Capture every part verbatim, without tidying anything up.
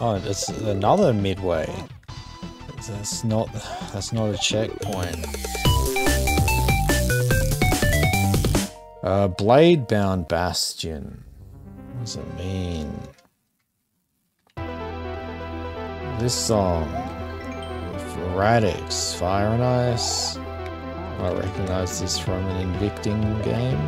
Oh, it's another midway. That's not, that's not a checkpoint. Uh, Bladebound Bastion. What does it mean? This song. Radix, Fire and Ice. I recognize this from an Invicting game.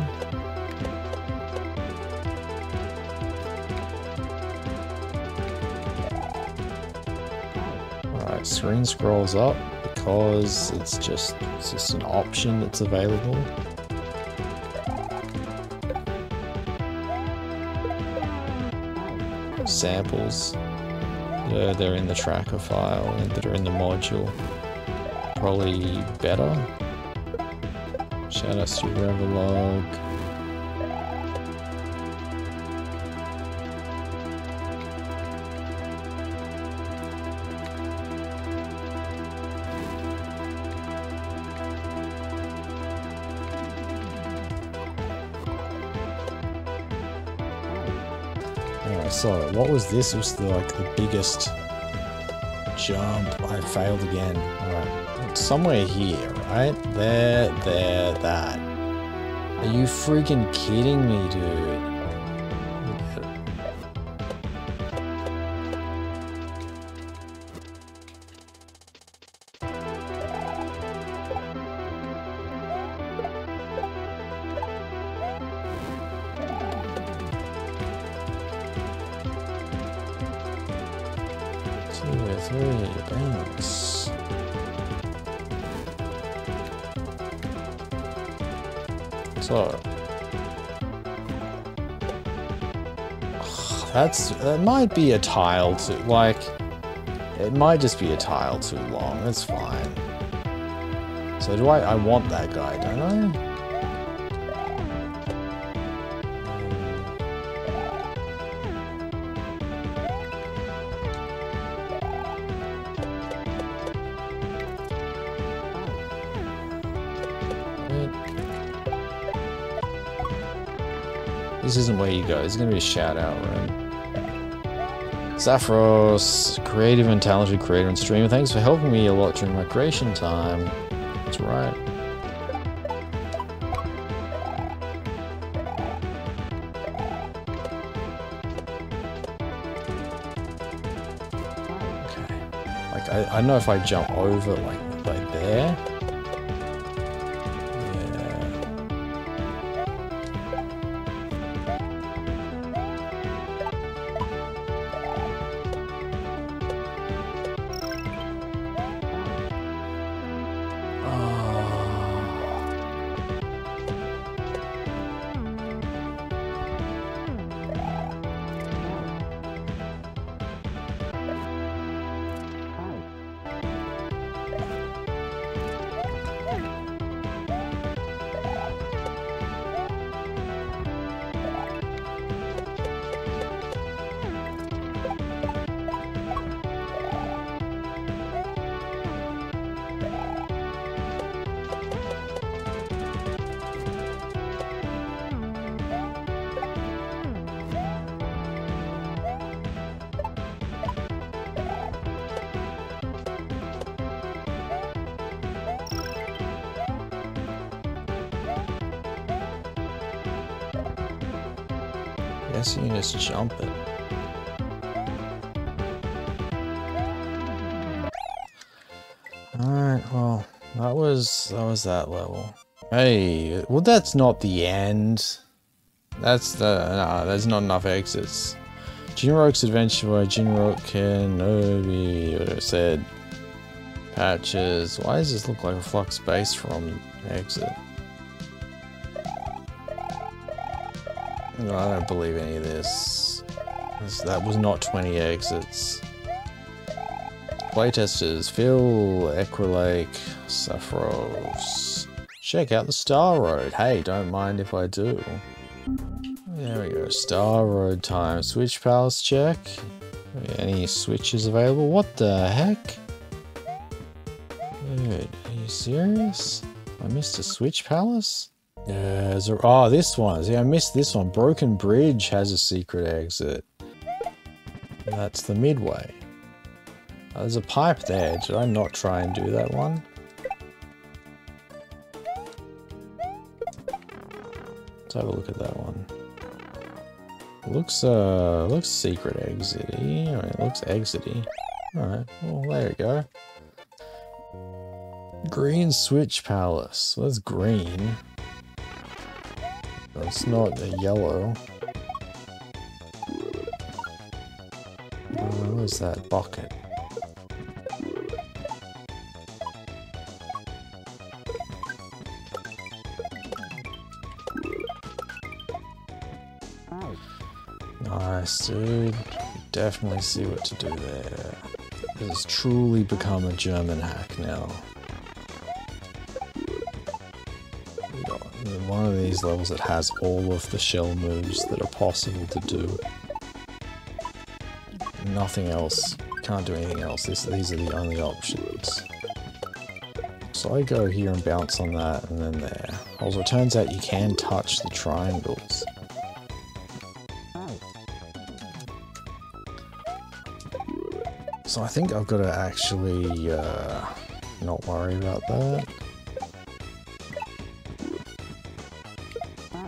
Alright, screen scrolls up because it's just, it's just an option that's available. Samples. Yeah, they're in the tracker file and that are in the module. Probably better. Shoutouts to Revlog. So, what was this? It was the, like the biggest jump. I failed again. Alright. Somewhere here, right? There, there, that. Are you freaking kidding me, dude? That might be a tile too, like, it might just be a tile too long, that's fine. So do I, I want that guy, don't I? This isn't where you go, it's gonna be a shout out room. Saffros, creative and talented creator and streamer, thanks for helping me a lot during my creation time. That's right. Okay. Like, I, I know if I jump over, like, like there. You can just jump it. Alright, well, that was that was that level. Hey, well that's not the end. That's the nah, there's not enough exits. Jin'Rokh's Adventure by Jinrok Kenobi, what it said. Patches. Why does this look like a flux base from exit? No, I don't believe any of this. this. That was not twenty exits. Playtesters, Phil, Equilake, Saffros. Check out the Star Road. Hey, don't mind if I do. There we go, Star Road time. Switch Palace check. Any switches available? What the heck? Dude, are you serious? I missed a Switch Palace? Yeah, a, oh, this one. See, I missed this one. Broken Bridge has a secret exit. That's the midway. Oh, there's a pipe there. Did I not try and do that one? Let's have a look at that one. Looks, uh, looks secret exity. I mean, it looks exity. Alright, well, there we go. Green Switch Palace. That's green. That's not a yellow. Uh, where's that bucket? Nice, dude. Definitely see what to do there. This has truly become a German hack now. One of these levels that has all of the shell moves that are possible to do. Nothing else. Can't do anything else. This, these are the only options. So I go here and bounce on that and then there. Also, it turns out you can touch the triangles. So I think I've got to actually uh, not worry about that.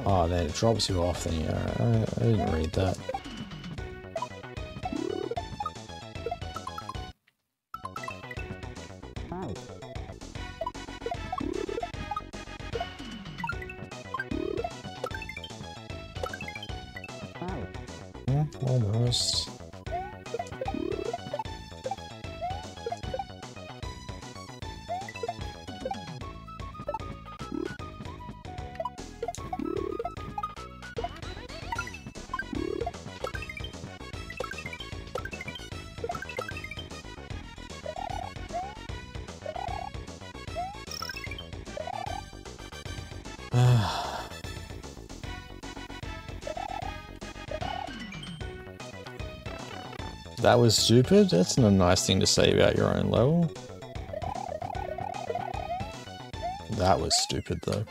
Oh, then it drops you off, then you uh, I, I didn't read that. Hmm, almost. That was stupid? That's not a nice thing to say about your own level. That was stupid though.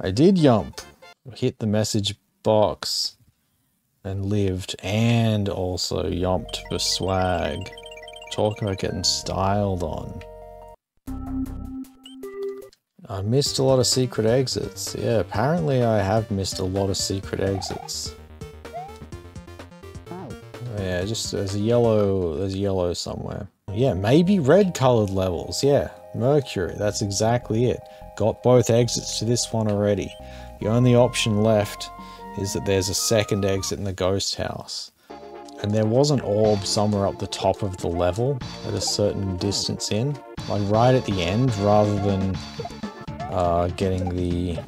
I did yump. Hit the message box and lived, and also yumped for swag. Talk about getting styled on. I missed a lot of secret exits. Yeah, apparently I have missed a lot of secret exits. Yeah, just there's a yellow, there's a yellow somewhere. Yeah, maybe red colored levels. Yeah, Mercury, that's exactly it. Got both exits to this one already. The only option left is that there's a second exit in the ghost house. And there was an orb somewhere up the top of the level at a certain distance in. Like right at the end, rather than uh, getting the,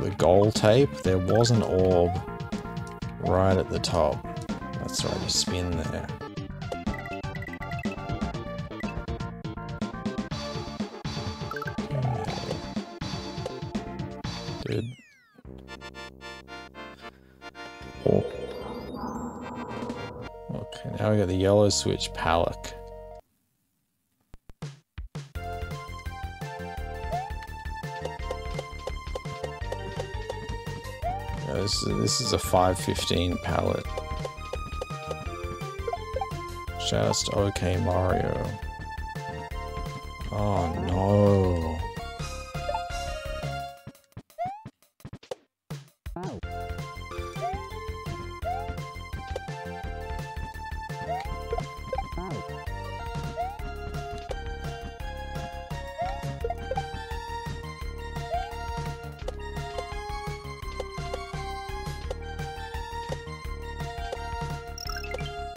the goal tape, there was an orb right at the top. That's right, you spin there. Dude. Oh. Okay, now we got the yellow switch pallet. Yeah, this, this is a five fifteen pallet. Just okay, Mario. Oh no. Oh.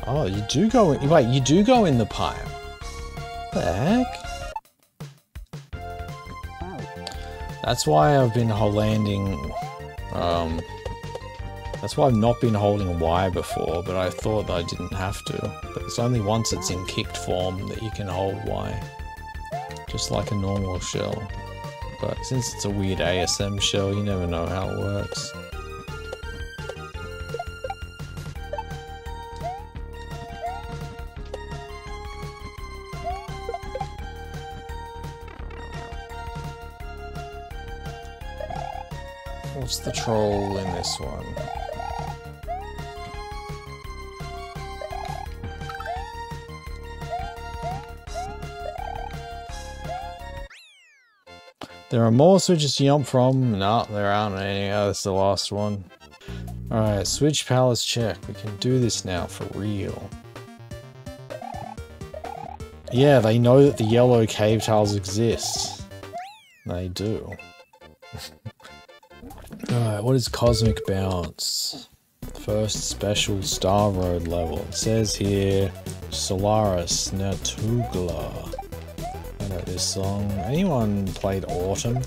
Oh, you do go in- wait, you do go in the pipe. What the heck? That's why I've been landing, um... That's why I've not been holding Y before, but I thought that I didn't have to. But it's only once it's in kicked form that you can hold Y. Just like a normal shell. But since it's a weird A S M shell, you never know how it works. What's the troll in this one? There are more switches to jump from. No, there aren't any. Oh, that's the last one. Alright, Switch Palace check. We can do this now, for real. Yeah, they know that the yellow cave tiles exist. They do. Alright, what is Cosmic Bounce? First special Star Road level. It says here, Solaris Natugla. I know this song. Anyone played Autumn?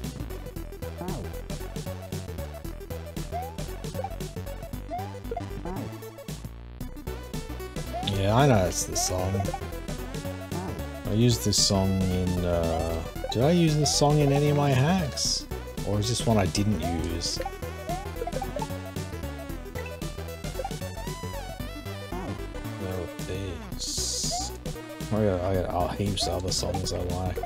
Yeah, I know it's the song. I used this song in, uh... did I use this song in any of my hacks? Or is this one I didn't use? No, thanks. I got, I got oh, heaps of other songs I like.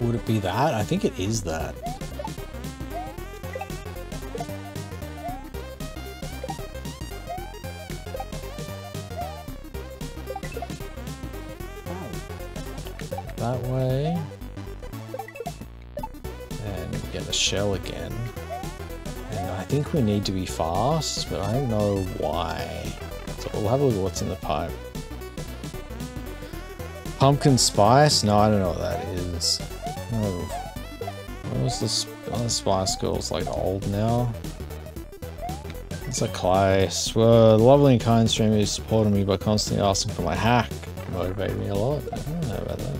Would it be that? I think it is that. That way. And get a shell again. And I think we need to be fast, but I don't know why. So we'll have a look at what's in the pipe. Pumpkin spice? No, I don't know what that is. Oh, what was this? Oh, the Spice Girls like old now. It's a class. Well, the lovely and kind streamer who supported me by constantly asking for my hack motivated me a lot. I don't know about that.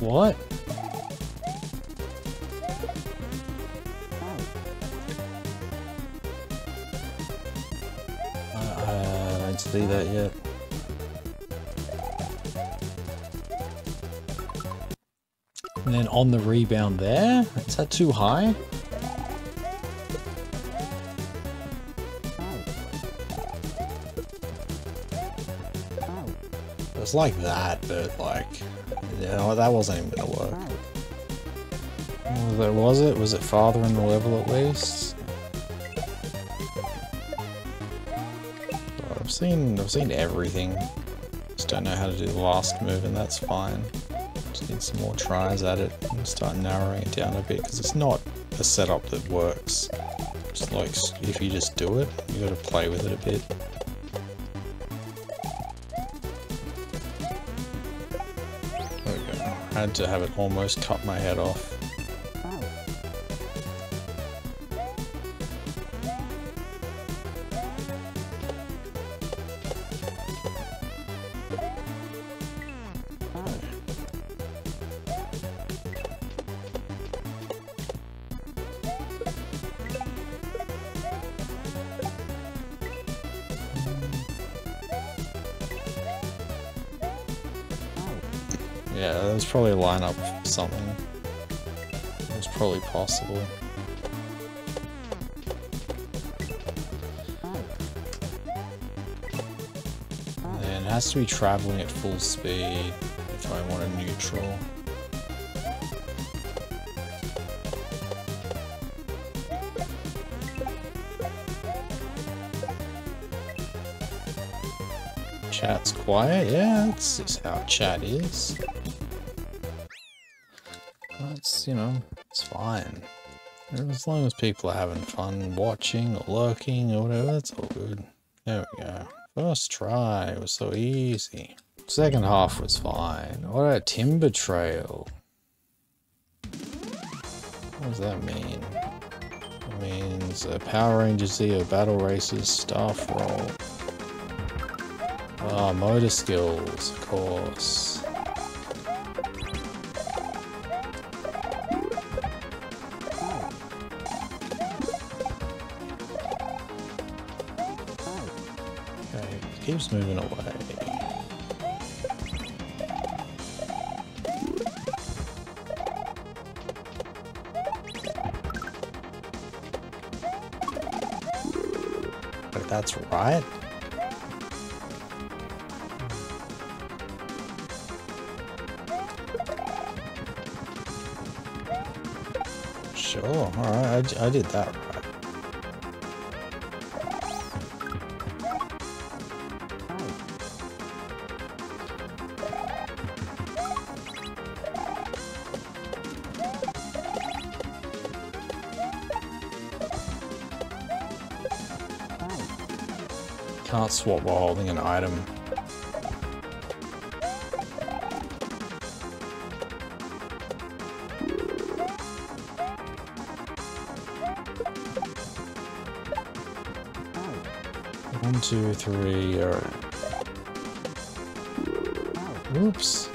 What? Uh, I don't see that yet. And then on the rebound there? Is that too high? It's like that, but like... yeah, that wasn't even gonna work. Well, was it? Was it farther in the level at least? I've seen, I've seen everything. Just don't know how to do the last move, and that's fine. Just need some more tries at it and start narrowing it down a bit, because it's not a setup that works. It's like if you just do it, you got to play with it a bit. I had to have it almost cut my head off. Yeah, there's probably a lineup for something. It's probably possible. And it has to be traveling at full speed if I want a neutral. Chat's quiet, yeah, that's just how chat is. You know, it's fine. As long as people are having fun watching or lurking or whatever, that's all good. There we go. First try was so easy. Second half was fine. What about Timber Trail? What does that mean? It means uh, Power Ranger Zeo Battle Races, Staff Roll. Ah, motor skills, of course. Keeps moving away. That's right. Sure, all right, I, I did that right. Can't swap while holding an item. One, two, three, all right. Oops.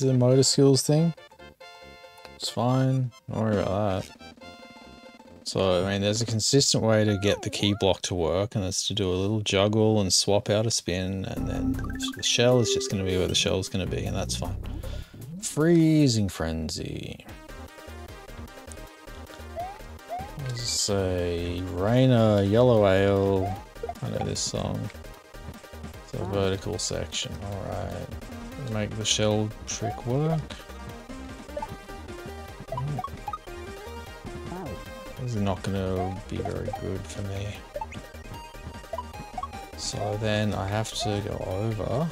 The motor skills thing. It's fine. Don't worry about that. So, I mean, there's a consistent way to get the key block to work, and that's to do a little juggle and swap out a spin, and then the shell is just going to be where the shell is going to be, and that's fine. Freezing Frenzy. Let's say Rainer, Yellow Ale. I know this song. It's a vertical section. Alright. Make the shell trick work. This is not gonna be very good for me. So then I have to go over.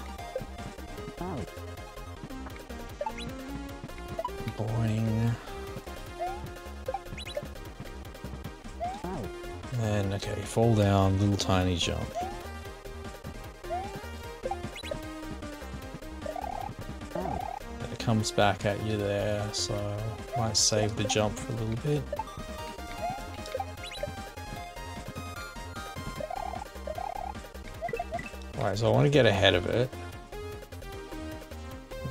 Boing. And then, okay, fall down, little tiny jump. Comes back at you there, so might save the jump for a little bit. Alright, so I want to get ahead of it.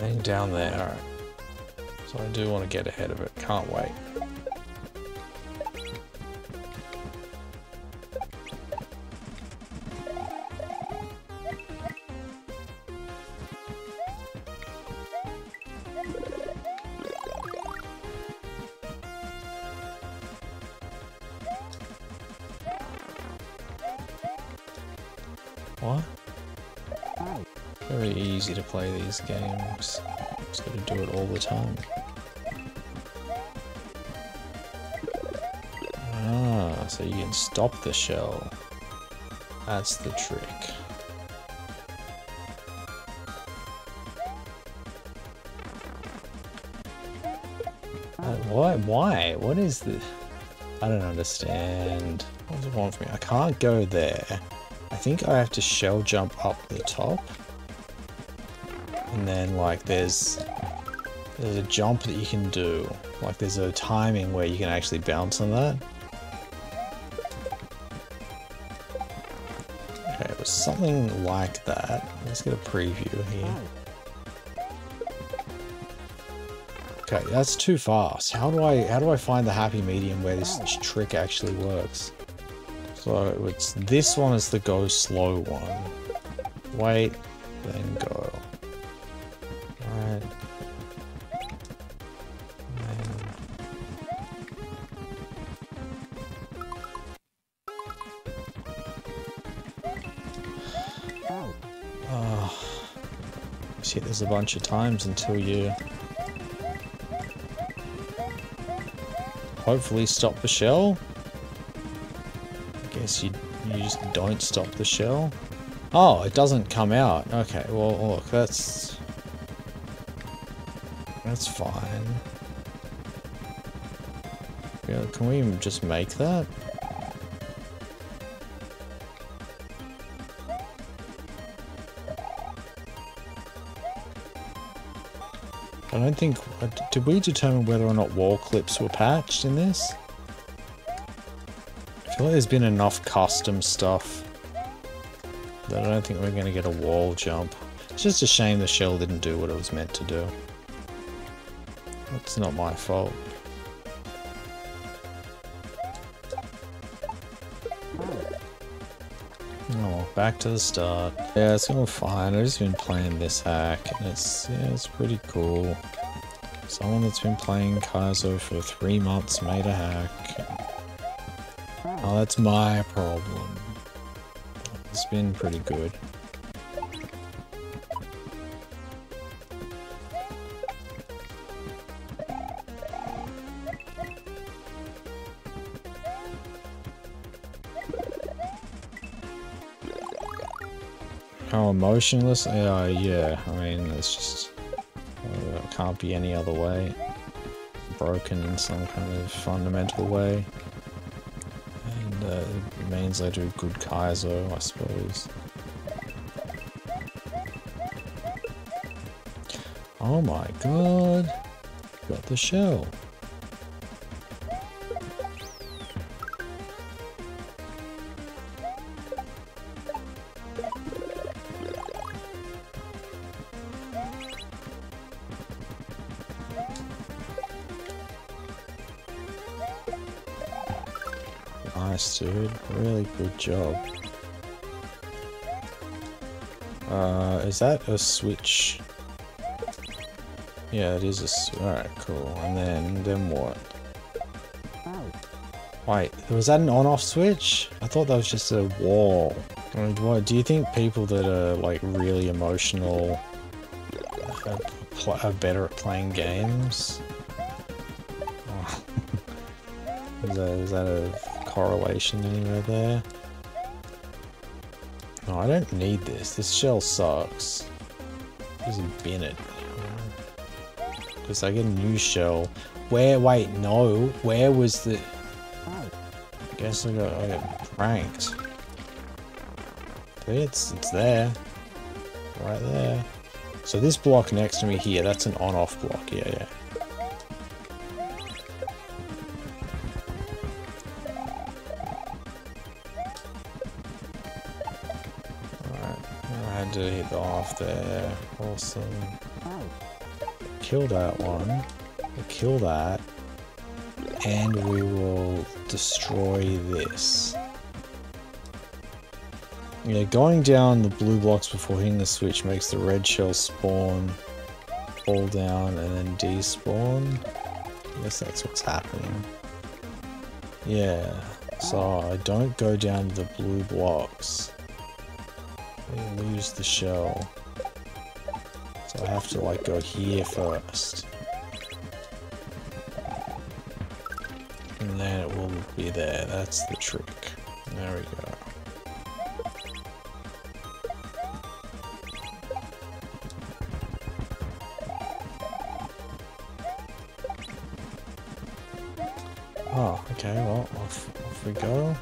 Then down there, alright. So I do want to get ahead of it, can't wait. Play these games, just gotta do it all the time. Ah, so you can stop the shell. That's the trick. Uh, why? Why? What is this? I don't understand. What does it want from me? I can't go there. I think I have to shell jump up the top. And then like there's there's a jump that you can do, like there's a timing where you can actually bounce on that. Okay, it was something like that. Let's get a preview here. Okay, that's too fast. How do I how do I find the happy medium where this trick actually works? So it's this one is the go slow one. Wait, then go. A bunch of times until you hopefully stop the shell. I guess you, you just don't stop the shell. Oh, it doesn't come out. Okay, well look, that's that's fine. Yeah, can we even just make that? I don't think... Did we determine whether or not wall clips were patched in this? I feel like there's been enough custom stuff that I don't think we're going to get a wall jump. It's just a shame the shell didn't do what it was meant to do. That's not my fault. Oh, back to the start. Yeah, it's going fine. I've just been playing this hack, and it's, yeah, it's pretty cool. Someone that's been playing Kaizo for three months made a hack. Oh, that's my problem. It's been pretty good. How emotionless? Uh, yeah, I mean, it's just... Uh, it can't be any other way. Broken in some kind of fundamental way. And uh, it means I do good Kaizo, I suppose. Oh my god! Got the shell! Nice, dude. Really good job. Uh, is that a switch? Yeah, it is a switch. Alright, cool. And then, then what? Oh. Wait, was that an on-off switch? I thought that was just a wall. I mean, what, do you think people that are, like, really emotional are, pl are better at playing games? Oh. Is that, is that a... correlation anywhere there? No, I don't need this. This shell sucks. Just bin it. Because I get a new shell. Where? Wait, no. Where was the? I guess I got I got pranked. It's it's there, right there. So this block next to me here, that's an on-off block. Yeah, yeah. To hit the off there. Awesome. Kill that one. We'll kill that. And we will destroy this. Yeah, going down the blue blocks before hitting the switch makes the red shell spawn, fall down, and then despawn. I guess that's what's happening. Yeah. So I don't go down to the blue blocks. I lose the shell. So I have to like go here first. And then it will be there. That's the trick. There we go. Oh, okay, well, off, off we go.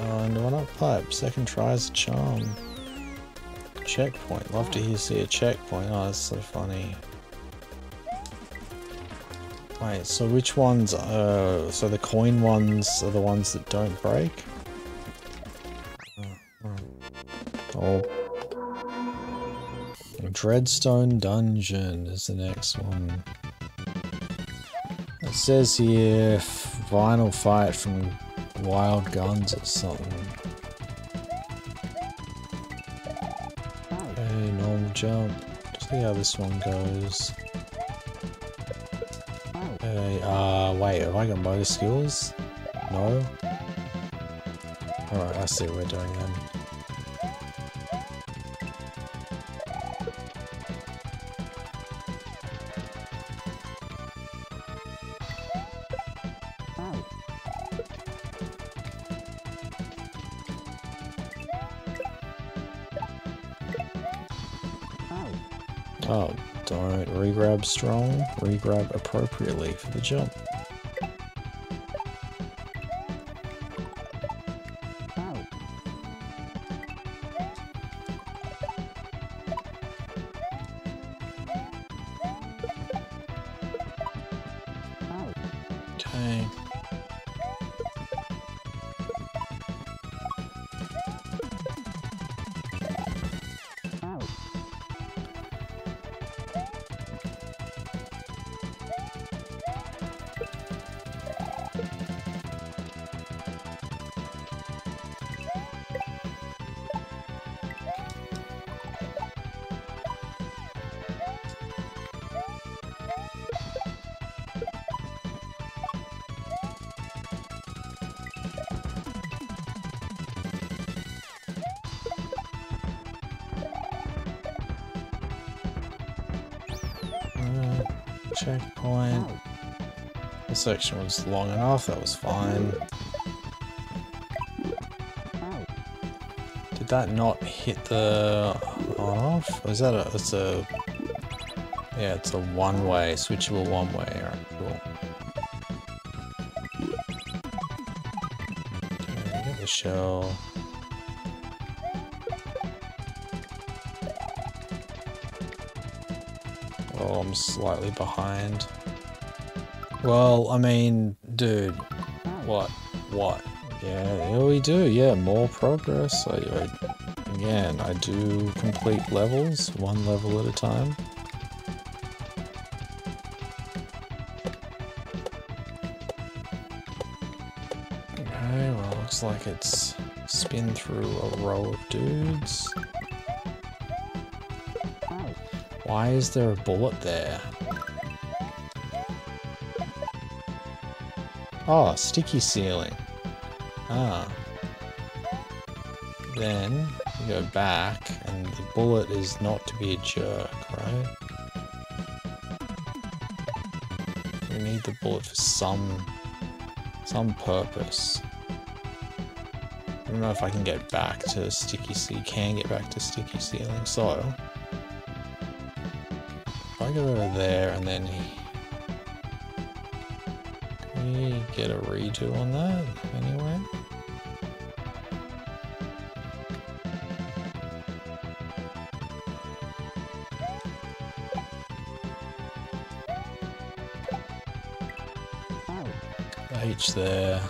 Uh, no one up pipe. Second try is a charm. Checkpoint. Love to hear see a checkpoint. Oh, that's so funny. Wait, so which ones? Uh, so the coin ones are the ones that don't break? Oh. Dreadstone Dungeon is the next one. It says here, final fight from Wild Guns or something. Jump. See how this one goes. Okay, uh, wait, have I got motor skills? No? Alright, I see what we're doing then. Oh, don't regrab strong, regrab appropriately for the jump. Oh. Okay. Checkpoint. This section was long enough, that was fine. Did that not hit the on-off? Or is that a, it's a, yeah, it's a one-way, switchable one-way, alright, cool. Okay, get the shell. Oh, I'm slightly behind. Well, I mean, dude, what, what? Yeah, here we do, yeah, more progress. I, I, again, I do complete levels, one level at a time. Okay, well, looks like it's spin through a row of dudes. Why is there a bullet there? Oh, sticky ceiling. Ah. Then you go back, and the bullet is not to be a jerk, right? We need the bullet for some, some purpose. I don't know if I can get back to sticky ceiling. Can get back to sticky ceiling, so. I go over there and then he... Can we get a redo on that anyway? Oh. H there.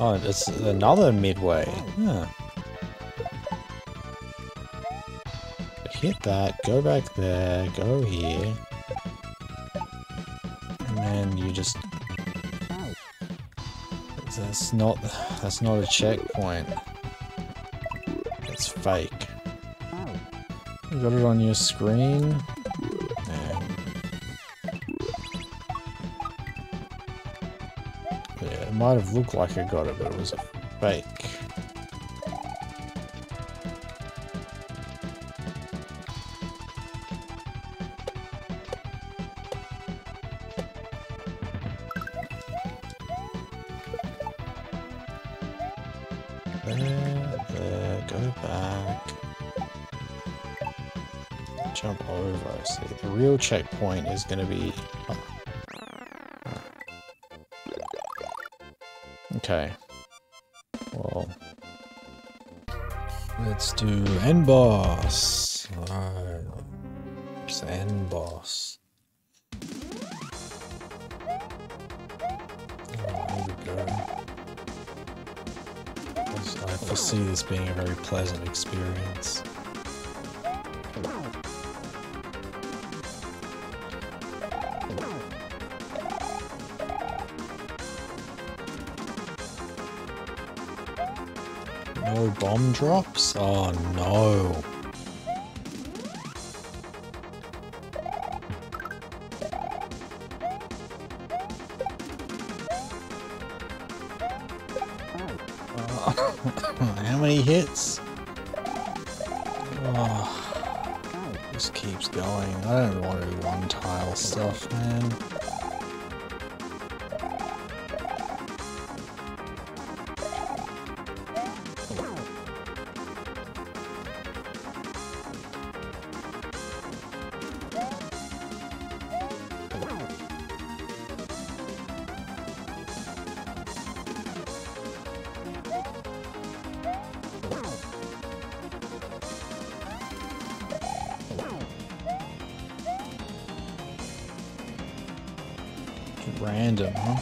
Oh, it's another midway. Huh. Hit that, go back there, go here, and then you just... That's not, that's not a checkpoint. It's fake. You got it on your screen? No. Yeah, it might have looked like I got it, but it was a fake. Checkpoint is going to be... Oh. Okay. Well, let's do end boss. Right. It's end boss. Oh, here we go. I foresee this being a very pleasant experience. Bomb drops? Oh no. Oh. How many hits? Oh, this keeps going. I don't want to do one tile stuff, man. Random, huh?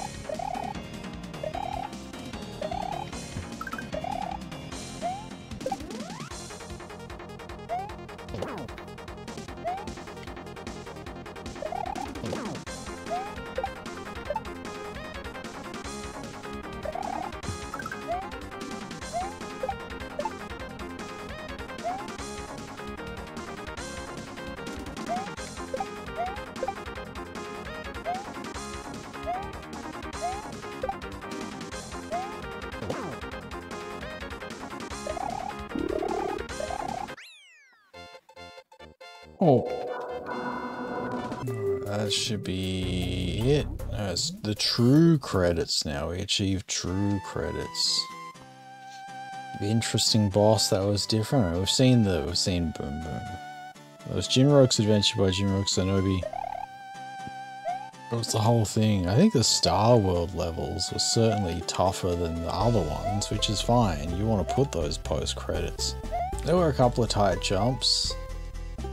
Oh. That should be it. No, it's the true credits now. We achieved true credits. The interesting boss, that was different. We've seen the we've seen Boom Boom. That was Jin'Rokh's Adventure by Jin'Rokh Zenobi. It was the whole thing. I think the Star World levels were certainly tougher than the other ones, which is fine. You want to put those post credits. There were a couple of tight jumps.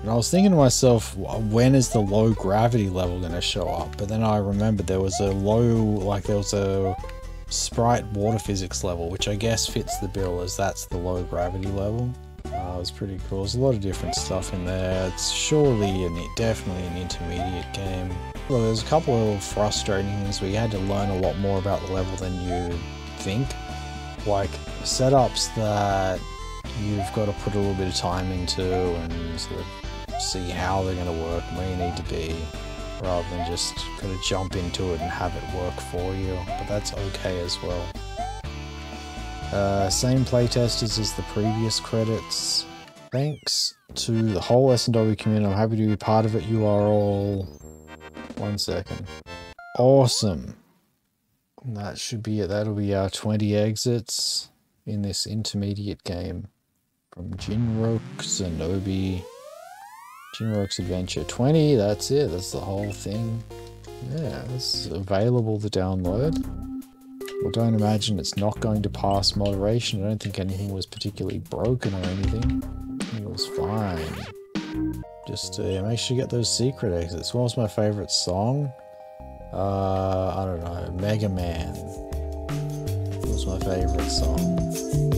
And I was thinking to myself, when is the low gravity level going to show up? But then I remembered there was a low, like there was a sprite water physics level, which I guess fits the bill as that's the low gravity level. Uh, it was pretty cool. There's a lot of different stuff in there. It's surely and definitely an intermediate game. Well, there's a couple of frustrating things where you had to learn a lot more about the level than you think. Like setups that you've got to put a little bit of time into and sort of see how they're going to work and where you need to be, rather than just kind of jump into it and have it work for you. But that's okay as well. Uh, same playtesters as the previous credits. Thanks to the whole S N W community. I'm happy to be part of it. You are all... One second. Awesome. That should be it. That'll be our twenty exits in this intermediate game from Jin'Rokh Zenobi. Jin'Rokh's Adventure twenty. That's it. That's the whole thing. Yeah, it's available to download. Well, don't imagine it's not going to pass moderation. I don't think anything was particularly broken or anything. It was fine. Just uh, make sure you get those secret exits. What was my favorite song? Uh, I don't know. Mega Man was my favorite song.